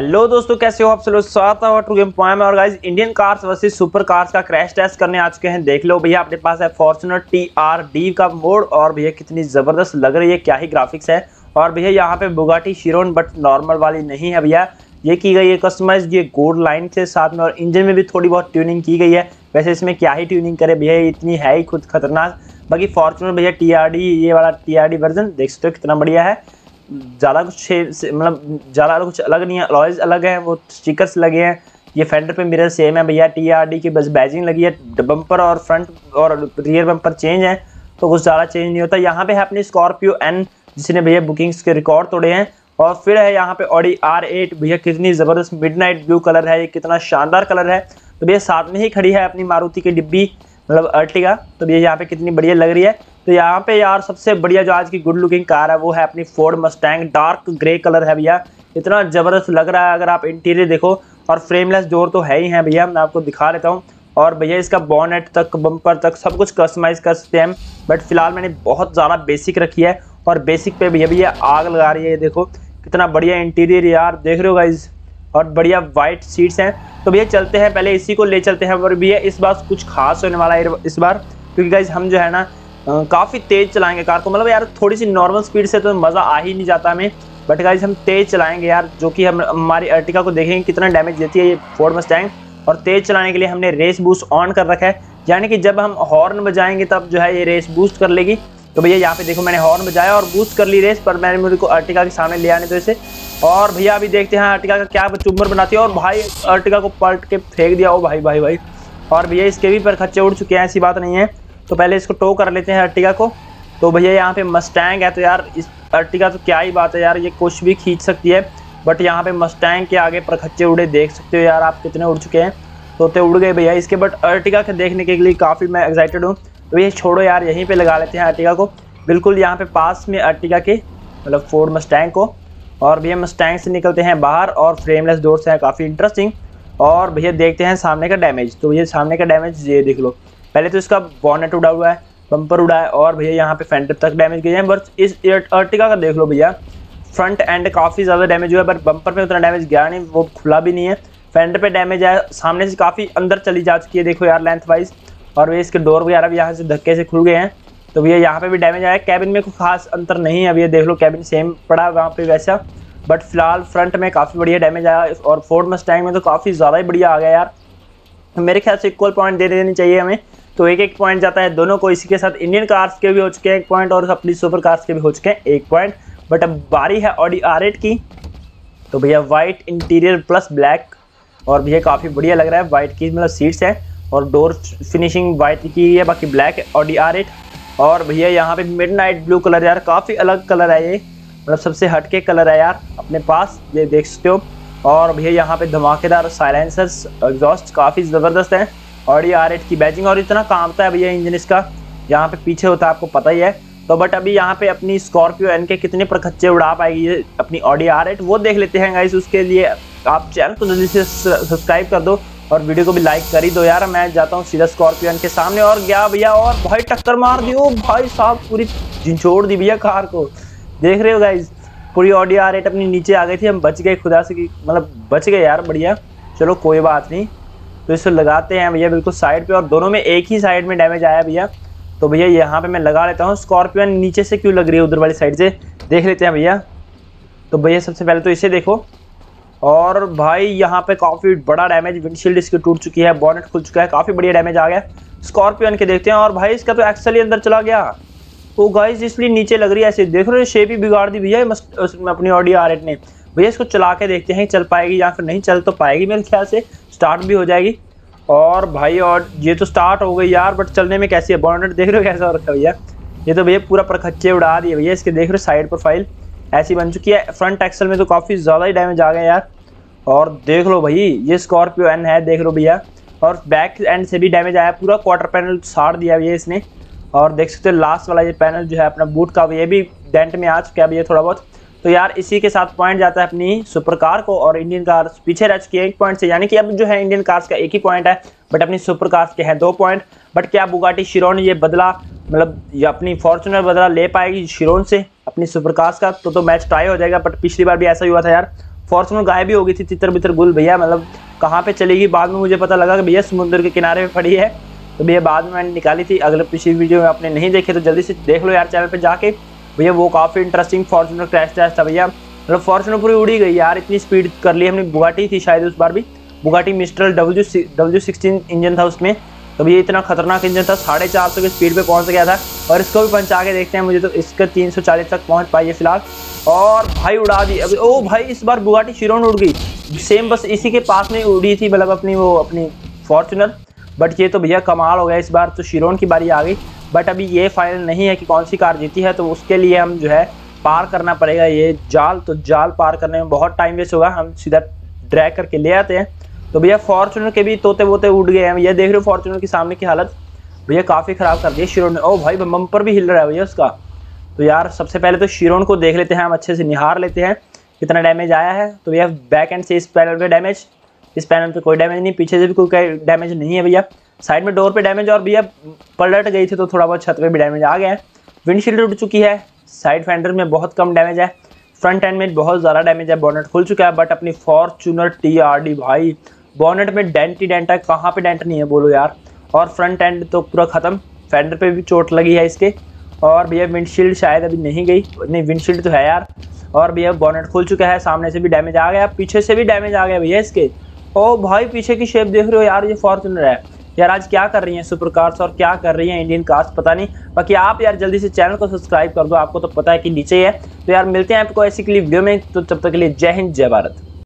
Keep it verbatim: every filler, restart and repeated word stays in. Hello दोस्तों, कैसे हो आप सब लोग। स्वागत है टू गेम पॉइंट में। और guys, Indian cars versus super cars का क्रैश टेस्ट करने आ चुके हैं। देख लो भैया, अपने पास है फॉर्च्यूनर टी आर डी का मोड। और भैया कितनी ज़बरदस्त लग रही है, क्या ही ग्राफिक्स है। और भैया यहाँ पे बुगाटी शिरोन, बट नॉर्मल वाली नहीं है भैया, ये की गई है कस्टमाइज, ये गोल्ड लाइन के साथ में। और इंजन में भी थोड़ी बहुत ट्यूनिंग की गई है। वैसे इसमें क्या ही ट्यूनिंग करे भैया, इतनी है ही खुद खतरनाक। बाकी फॉर्च्यूनर भैया टी आर डी, ये वाला टी आर डी वर्जन देख सकते हो कितना बढ़िया है। ज़्यादा कुछ मतलब ज़्यादा कुछ अलग नहीं है। अलॉयज अलग है, वो स्टिकर्स लगे हैं। ये फेंडर पे मिरर सेम है भैया टी आर डी की, बस बैजिंग लगी है। बम्पर और फ्रंट और रियर बम्पर चेंज है, तो कुछ ज़्यादा चेंज नहीं होता। यहाँ पे है अपनी स्कॉर्पियो एन, जिसने भैया बुकिंग्स के रिकॉर्ड तोड़े हैं। और फिर है यहाँ पे ऑडी आर एट, भैया कितनी ज़बरदस्त मिडनाइट ब्लू कलर है, ये कितना शानदार कलर है। तो भैया साथ में ही खड़ी है अपनी मारुति की डिब्बी, मतलब अर्टिगा। तो भैया यहाँ पे कितनी बढ़िया लग रही है। तो यहाँ पे यार सबसे बढ़िया जो आज की गुड लुकिंग कार है वो है अपनी Ford Mustang, dark grey colour है भैया, इतना ज़बरदस्त लग रहा है। अगर आप इंटीरियर देखो, और फ्रेमलेस डोर तो है ही है भैया, मैं आपको दिखा देता हूँ। और भैया इसका बॉनेट तक, बम्पर तक सब कुछ कस्टमाइज़ कर सकते हैं। बट फिलहाल मैंने बहुत ज़्यादा बेसिक रखी है, और बेसिक पे भैया भैया आग लगा रही है। देखो कितना बढ़िया इंटीरियर यार, देख रहे हो गाइज, और बढ़िया वाइट सीट्स हैं। तो भैया चलते हैं, पहले इसी को ले चलते हैं। और भैया इस बार कुछ खास होने वाला है इस बार, क्योंकि गाइज हम जो है ना काफ़ी तेज़ चलाएंगे कार को। मतलब यार थोड़ी सी नॉर्मल स्पीड से तो मज़ा आ ही नहीं जाता हमें, बट गाइज हम तेज़ चलाएंगे यार, जो कि हम हमारी अर्टिगा को देखेंगे कितना डैमेज देती है ये फोर्ड मस्टैंग। और तेज़ चलाने के लिए हमने रेस बूस्ट ऑन कर रखा है, यानी कि जब हम हॉर्न बजाएंगे तब जो है ये रेस बूस्ट कर लेगी। तो भैया यहाँ पे देखो, मैंने हॉर्न बजाया और बूस्ट कर ली रेस, पर मैंने मेरे को अर्टिगा के सामने ले आने तो इसे। और भैया अभी देखते हैं अर्टिगा का क्या चुम्बर बनाती है। और भाई अर्टिगा को पलट के फेंक दिया, ओ भाई भाई भाई। और भैया इसके भी पर खच्चे उड़ चुके हैं, ऐसी बात नहीं है। तो पहले इसको टो कर लेते हैं अर्टिगा को। तो भैया यहाँ पे मस्टैंग है, तो यार इस अर्टिगा तो क्या ही बात है यार, ये कुछ भी खींच सकती है। बट यहाँ पे मस्टैंग के आगे परखच्चे उड़े, देख सकते हो यार आप कितने उड़ चुके हैं। तोते उड़ गए भैया इसके, बट अर्टिगा के देखने के लिए काफ़ी मैं एक्साइटेड हूँ। तो ये छोड़ो यार, यहीं पे लगा लेते हैं अर्टिगा को, बिल्कुल यहाँ पे पास में अर्टिगा के, मतलब फोर्ड मस्टैंग को। और भैया मस्टैंग से निकलते हैं बाहर, और फ्रेमलेस डोर से है, काफ़ी इंटरेस्टिंग। और भैया देखते हैं सामने का डैमेज। तो ये सामने का डैमेज ये देख लो, पहले तो इसका बॉनेट उड़ा हुआ है, बम्पर उड़ा है, और भैया यहाँ पे फेंडर तक डैमेज गए हैं। बट इस अर्टिगा का देख लो भैया, फ्रंट एंड काफ़ी ज़्यादा डैमेज हुआ है, बट बम्पर पे उतना डैमेज गया नहीं, वो खुला भी नहीं है। फेंडर पे डैमेज आया, सामने से काफ़ी अंदर चली जा चुकी है, देखो यार लेंथ वाइज। और भैया इसके डोर वगैरह भी यहाँ से धक्के से खुल गए हैं, तो भैया यहाँ पर भी डैमेज आया। कैबिन में कोई खास अंतर नहीं है, भैया देख लो कैबिन सेम पड़ा वहाँ पर वैसा। बट फिलहाल फ्रंट में काफ़ी बढ़िया डैमेज आया, और फोर्ड मस्टैंग में तो काफ़ी ज़्यादा ही बढ़िया आ गया यार। मेरे ख्याल से इक्वल पॉइंट दे देने चाहिए हमें, तो एक एक पॉइंट जाता है दोनों को। इसी के साथ इंडियन कार्स के भी हो चुके हैं एक पॉइंट, और अपनी सुपर कार्स के भी हो चुके हैं एक पॉइंट। बट अब बारी है ऑडी आर एट की। तो भैया वाइट इंटीरियर प्लस ब्लैक, और भैया काफ़ी बढ़िया लग रहा है। वाइट की मतलब सीट्स है, और डोर फिनिशिंग वाइट की है, बाकी ब्लैक है ऑडी आर एट। और भैया यहाँ पर मिडनाइट ब्लू कलर यार, काफ़ी अलग कलर है ये, मतलब सबसे हट के कलर है यार अपने पास, ये देख सकते हो। और भैया यहाँ पे धमाकेदार साइलेंसर्स, एग्जॉस्ट काफ़ी ज़बरदस्त है। और ये आर एट की बैजिंग, और इतना कांपता है भैया इंजन इसका, यहाँ पे पीछे होता है आपको पता ही है। तो बट अभी यहाँ पे अपनी स्कॉर्पियो एन के कितने परखच्चे उड़ा पाएगी ये अपनी ऑडी आर एट, वो देख लेते हैं गाइस। उसके लिए आप चैनल को जल्दी से सब्सक्राइब कर दो, और वीडियो को भी लाइक कर ही दो यार। मैं जाता हूँ सीधा स्कॉर्पियो एन के सामने, और गया भैया, और भाई टक्कर मार दी, ओ भाई साहब पूरी झिंझोड़ दी भैया कार को, देख रहे हो गाइज। पूरी ऑडी आर एट अपनी नीचे आ गई थी, हम बच गए खुदा से, कि मतलब बच गए यार, बढ़िया, चलो कोई बात नहीं। तो इसको लगाते हैं भैया बिल्कुल साइड पे, और दोनों में एक ही साइड में डैमेज आया भैया। तो भैया यहाँ पे मैं लगा लेता हूँ। स्कॉर्पियो नीचे से क्यों लग रही है, उधर वाली साइड से देख लेते हैं भैया। तो भैया सबसे पहले तो इसे देखो, और भाई यहाँ पे काफ़ी बड़ा डैमेज, विंडशील्ड इसकी टूट चुकी है, बॉनेट खुल चुका है, काफ़ी बढ़िया डैमेज आ गया स्कॉर्पियो के, देखते हैं। और भाई इसका तो एक्सल ही अंदर चला गया, तो गाइज इसलिए नीचे लग रही है, ऐसे देख रहे हो शेप ही बिगाड़ दी भैया अपनी ऑडी आर एट ने। भैया इसको चला के देखते हैं चल पाएगी या फिर नहीं, चल तो पाएगी मेरे ख्याल से, स्टार्ट भी हो जाएगी। और भाई और ये तो स्टार्ट हो गई यार, बट चलने में कैसी है, बॉन्डर देख रहे हो कैसा हो रखा है भैया। ये तो भैया पूरा परखच्चे उड़ा दिए भैया इसके, देख रहे हो साइड प्रोफाइल ऐसी बन चुकी है। फ्रंट एक्सल में तो काफ़ी ज़्यादा ही डैमेज आ गया यार, और देख लो भाई ये स्कॉर्पियो एन है, देख लो भैया। और बैक एंड से भी डैमेज आया, पूरा क्वार्टर पैनल साड़ दिया भैया इसने। और देख सकते हो लास्ट वाला ये पैनल जो है अपना बूट का, ये भी डेंट में आ चुका है भैया थोड़ा बहुत। तो यार इसी के साथ पॉइंट जाता है अपनी सुपर कार को, और इंडियन कार्स पीछे रह चुकी है एक पॉइंट से, यानी कि अब जो है इंडियन कार्स का एक ही पॉइंट है, बट अपनी सुपर कार्स के हैं दो पॉइंट। बट क्या बुगाटी शिरोन ये बदला, मतलब अपनी फॉर्च्यूनर बदला ले पाएगी शिरोन से अपनी सुपर कार्स का, तो, तो मैच टाई हो जाएगा। बट पिछली बार भी ऐसा ही हुआ था यार, फॉर्च्यूनर गायब भी हो गई थी तितर बितर गुल भैया, मतलब कहाँ पे चलेगी। बाद में मुझे पता लगा कि भैया समुद्र के किनारे पे पड़ी है, तो भैया बाद में मैंने निकाली थी। अगर पिछली वीडियो में आपने नहीं देखी तो जल्दी से देख लो यार चैनल पे जाके भैया, वो काफ़ी इंटरेस्टिंग फॉर्च्यूनर क्रैश क्रैश था भैया। मतलब फॉर्च्यूनर पूरी उड़ी गई यार, इतनी स्पीड कर ली हमने। बुगाटी थी शायद उस बार भी, Bugatti Mistral W W sixteen engine था उसमें, तो भैया इतना खतरनाक इंजन था, साढ़े चार सौ की स्पीड पे पहुंच गया था। और इसको भी पंचा के देखते हैं, मुझे तो इसका तीन सौ चालीस तक पहुंच पाई है फिलहाल। और भाई उड़ा दी अभी, ओ भाई इस बार बुगाटी चिरॉन उड़ गई सेम, बस इसी के पास में उड़ी थी मतलब अपनी वो अपनी फॉर्च्यूनर। बट ये तो भैया कमाल हो गया, इस बार तो चिरॉन की बारी आ गई। बट अभी ये फाइनल नहीं है कि कौन सी कार जीती है, तो उसके लिए हम जो है पार करना पड़ेगा ये जाल। तो जाल पार करने में बहुत टाइम वेस्ट होगा, हम सीधा ड्रैग करके ले आते हैं। तो भैया फॉर्च्यूनर के भी तोते वोते उड़ गए हैं, ये देख रहे हो फॉर्च्यूनर के सामने की हालत भैया काफ़ी ख़राब कर दी है चिरॉन ने। ओ भाई बम्पर भी हिल रहा है भैया उसका। तो यार सबसे पहले तो चिरॉन को देख लेते हैं, हम अच्छे से निहार लेते हैं कितना डैमेज आया है। तो भैया बैक एंड से इस पैनल पे डैमेज, इस पैनल पे कोई डैमेज नहीं, पीछे से भी कोई डैमेज नहीं है भैया। साइड में डोर पे डैमेज, और भैया पलट गई थी तो थोड़ा बहुत छत पे भी डैमेज आ गया है। विंडशील्ड उड़ चुकी है, साइड फेंडर में बहुत कम डैमेज है, फ्रंट एंड में बहुत ज़्यादा डैमेज है, बॉनेट खुल चुका है। बट अपनी फॉर्च्यूनर टीआरडी भाई बॉनेट में डेंटी डेंट है, कहाँ पे डेंट नहीं है बोलो यार। और फ्रंट एंड तो पूरा ख़त्म, फेंडर पे भी चोट लगी है इसके। और भैया विंडशील्ड शायद अभी नहीं गई, नहीं विंडशील्ड तो है यार। और भैया बॉनेट खुल चुका है, सामने से भी डैमेज आ गया, पीछे से भी डैमेज आ गया भैया इसके। ओ भाई पीछे की शेप देख रहे हो यार, ये फॉर्च्यूनर है यार। आज क्या कर रही हैं सुपर कार्स और क्या कर रही हैं इंडियन कार्स पता नहीं। बाकी आप यार जल्दी से चैनल को सब्सक्राइब कर दो, आपको तो पता है कि नीचे है। तो यार मिलते हैं आपको ऐसी के लिए वीडियो में, तो तब तक के लिए जय हिंद जय भारत।